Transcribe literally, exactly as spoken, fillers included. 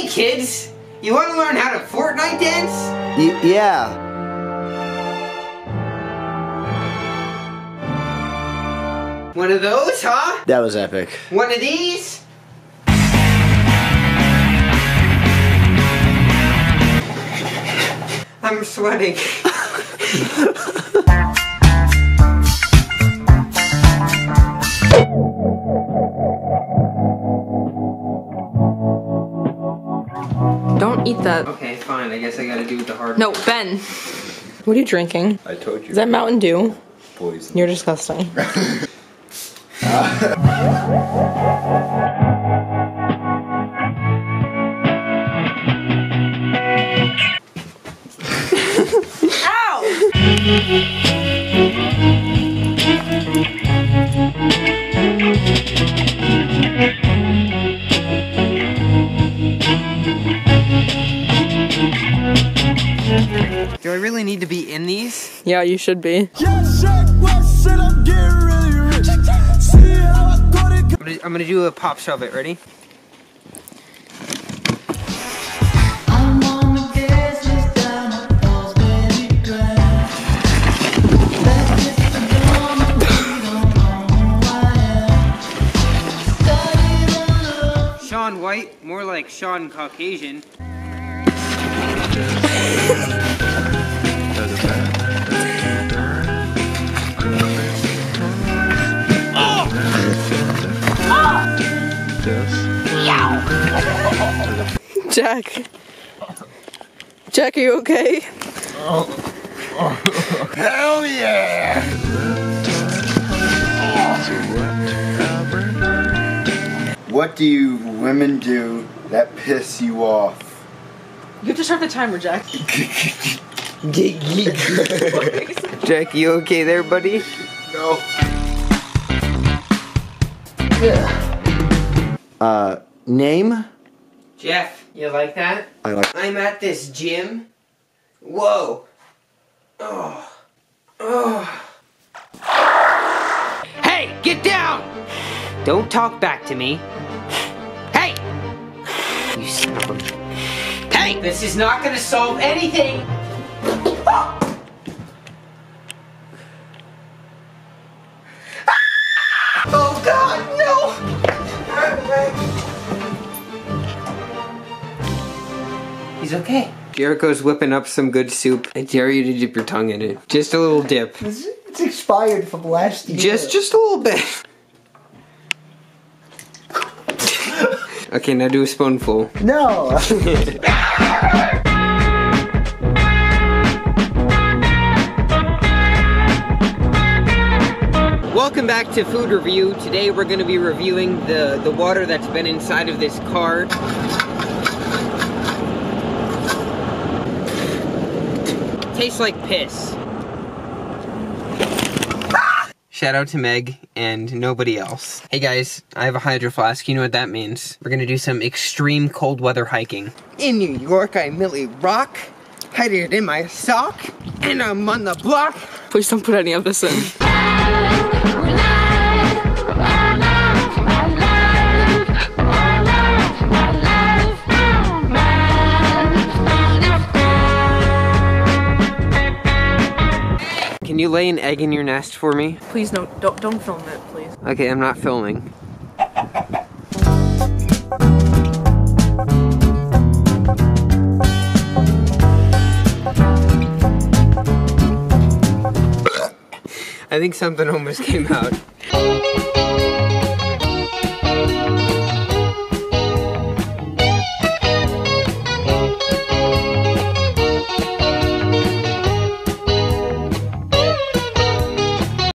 Hey kids, you want to learn how to Fortnite dance? Y yeah. One of those, huh? That was epic. One of these? I'm sweating. Don't eat that. Okay, fine. I guess I gotta do it the hard way. No, Ben. What are you drinking? I told you. Is that Mountain Dew? Poison. You're disgusting. Do I really need to be in these? Yeah, you should be. I'm gonna do a pop shove it, ready? Sean White, more like Sean Caucasian. Jack. Jack, are you okay? Oh. Oh. Hell yeah! What do you women do that piss you off? You have to start the timer, Jack. Jack, you okay there, buddy? No. Yeah. Uh, name? Jeff, you like that? I like I'm at this gym. Whoa. Oh. Oh. Hey, get down! Don't talk back to me. Hey! You son of a... Hey! This is not gonna solve anything! Oh. Oh God, no! He's okay. Jericho's whipping up some good soup. I dare you to dip your tongue in it. Just a little dip. It's expired from last year. Just, just a little bit. Okay, now do a spoonful. No. Welcome back to Food Review. Today we're gonna be reviewing the, the water that's been inside of this car. Tastes like piss. Ah! Shout out to Meg and nobody else. Hey guys, I have a Hydro Flask. You know what that means. We're gonna do some extreme cold weather hiking. In New York, I merely rock, hide it in my sock, and I'm on the block. Please don't put any of this in. Can you lay an egg in your nest for me? Please no, don't, don't film it, please. Okay, I'm not filming. I think something almost came out.